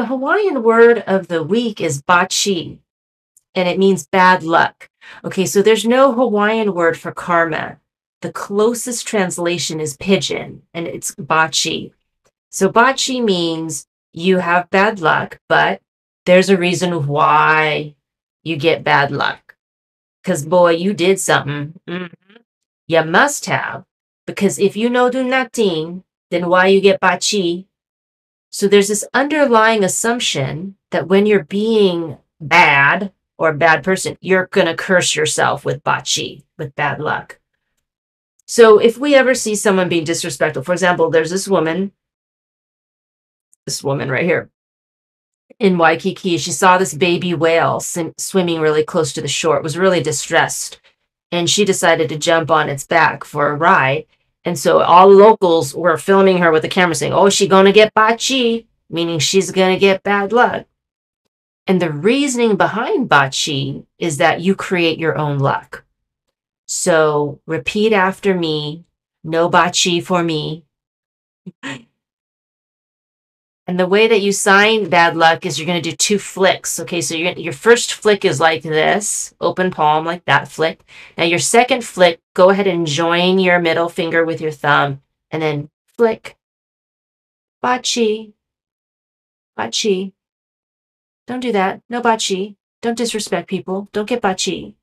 the Hawaiian word of the week is bachi, and it means bad luck. Okay, so there's no Hawaiian word for karma. The closest translation is pigeon, and it's bachi. So bachi means you have bad luck, but there's a reason why you get bad luck. Because, boy, you did something. You must have. Because if you no do nothing, then why you get bachi? So there's this underlying assumption that when you're being bad or a bad person, you're going to curse yourself with bachi, with bad luck. So if we ever see someone being disrespectful, for example, there's this woman right here in Waikiki. She saw this baby whale swimming really close to the shore. It was really distressed. And she decided to jump on its back for a ride. And so all the locals were filming her with the camera saying, oh, she's going to get bachi, meaning she's going to get bad luck. And the reasoning behind bachi is that you create your own luck. So repeat after me, no bachi for me. And the way that you sign bad luck is you're going to do two flicks. Okay, so your first flick is like this, open palm, like that flick. Now your second flick, go ahead and join your middle finger with your thumb, and then flick, bachi, bachi. Don't do that, no bachi. Don't disrespect people, don't get bachi.